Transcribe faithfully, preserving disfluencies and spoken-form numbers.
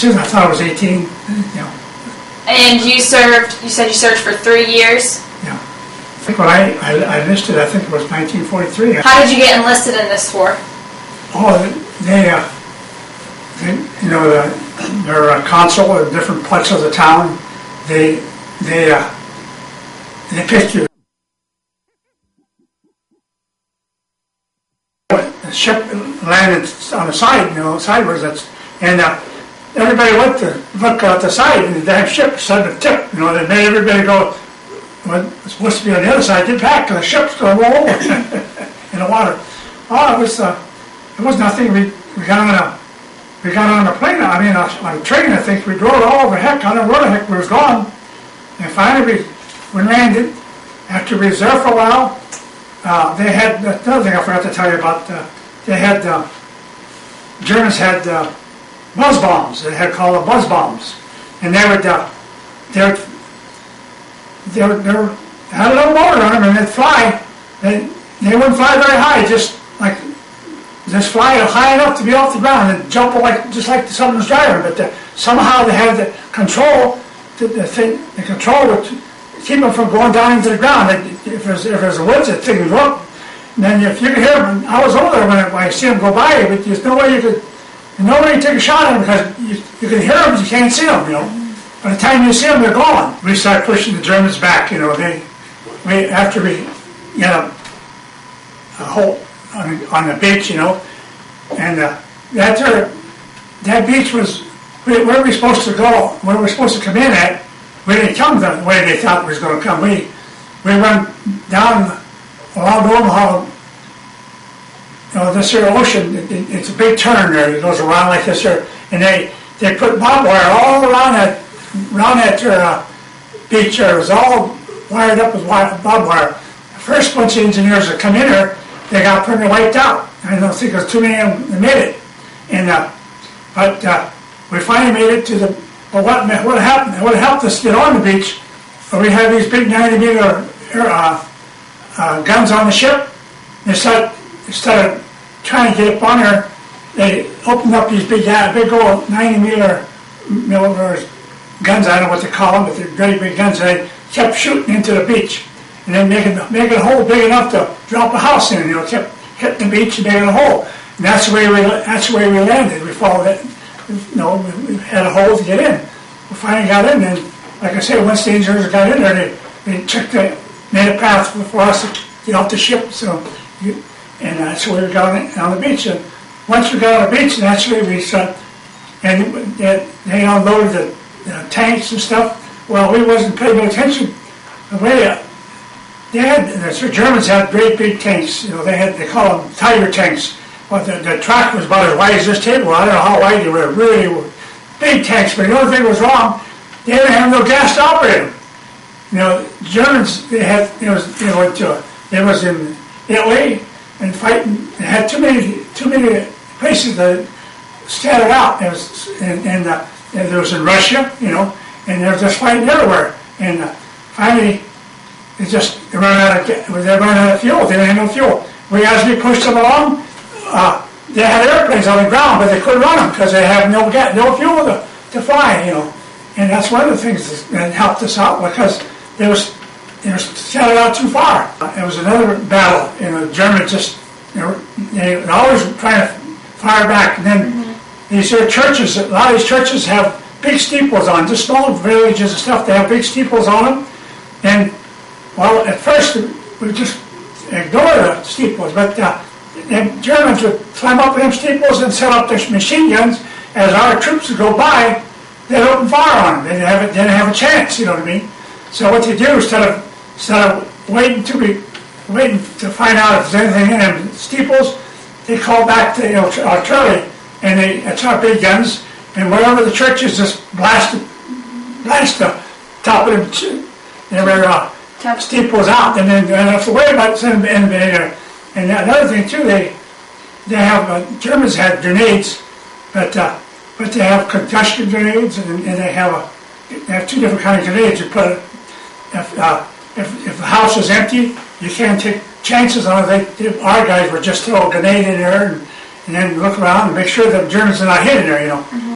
soon I thought I was eighteen. You know. And you served, you said you served for three years? Yeah. I think when I, I, I enlisted, I think it was nineteen forty-three. How did you get enlisted in this war? Oh, they, uh, they you know, the, their uh, consul in different parts of the town, they, they, uh, they picked you. The ship landed on the side, you know, sideways, that's, and uh, everybody went to look out the side, and the damn ship started to tip, you know, they made everybody go, well, it's supposed to be on the other side, they packed, and the ship's going to roll over in the water. Oh, it was, uh, it was nothing, we, we got on a, we got on a plane, I mean, on a train, I think, we drove all over heck, I don't know where the heck we was gone, and finally we, we landed, after we was there for a while, uh, they had, another thing I forgot to tell you about, uh, they had, uh, Germans had uh, buzz bombs. They had called them buzz bombs, and they would, uh, they would, they would, they would, had a little motor on them, and they'd fly. They they wouldn't fly very high, just like just fly high enough to be off the ground and jump like just like someone's driving. But the, somehow they had the control, the, the thing, the control would keep them from going down into the ground. They, if there's if there's a woods, that thing would look. And then if you could hear them, I was older when I, when I see them go by, but there's no way you could, no way you take a shot at them because you, you can hear them, but you can't see them, you know. By the time you see them, they're gone. We started pushing the Germans back, you know. They, we after we, you know, a hole on, on the beach, you know, and uh, that there, that beach was where we were supposed to go, where we were supposed to come in at. We didn't come the way they thought we was going to come. We, we went down. Around Omaha, you know, this here ocean, it, it, it's a big turn there. It goes around like this here, and they they put barbed wire all around that around that uh, beach there. It was all wired up with barbed wire. The first bunch of engineers that come in here, they got pretty wiped out. I don't think it was too many of them that made it, and uh, but uh, we finally made it to the. But what what happened? What helped us get on the beach? We had these big ninety meter. Uh, Uh, guns on the ship. They started, they started trying to get up on her. They opened up these big, big old ninety meter millimeters guns. I don't know what they call them, but they're very big guns. They kept shooting into the beach, and then making making a hole big enough to drop a house in. You know, kept hitting the beach and making a hole. And that's the way we that's the way we landed. We followed it. You know, we had a hole to get in. We finally got in, and like I say, once the engineers got in there, they they checked the made a path for us to get off the ship, so you, and that's where we got on, on the beach. And once we got on the beach, that's where we started. And they, they unloaded the, the tanks and stuff. Well, we wasn't paying no attention. The way they had, the Germans had great big tanks. You know, they had they call them tiger tanks. But the, the track was about as wide as this table. I don't know how wide they were. Really were big tanks. But the only thing was wrong, they didn't have no gas to operate them. You know, Germans, they had, you know, they went to, they was in Italy and fighting, they had too many, too many places that scattered out. There was, and, and, uh, and there was in Russia, you know, and they were just fighting everywhere. And uh, finally, they just they ran out of, they ran out of fuel. They didn't have no fuel. We, as we pushed them along, uh, they had airplanes on the ground, but they couldn't run them because they had no gas, no fuel to, to fly, you know. And that's one of the things that helped us out because. It was, it was scattered out too far. It was another battle. You know, the Germans just, you know, they were always trying to fire back. And then mm-hmm. these here churches, a lot of these churches have big steeples on, just small villages and stuff. They have big steeples on them. And, well, at first we just ignored the steeples, but uh, the Germans would climb up them steeples and set up their machine guns. As our troops would go by, they'd open fire on them. They didn't have a, they didn't have a chance, you know what I mean? So what you do instead of instead of waiting to be waiting to find out if there's anything in them steeples, they call back to, you know, artillery, and they it's our big guns, and wherever the churches just blast blast the top of them, they were uh, steeples out, and then and have to worry about sending them in there. And another thing too, they they have uh, Germans had grenades, but uh, but they have concussion grenades, and, and they have a they have two different kinds of grenades. You put a, If, uh, if, if the house is empty, you can't take chances on it. They, they, our guys would just throw a grenade in there and, and then look around and make sure that Germans are not hidden there, you know. Mm-hmm.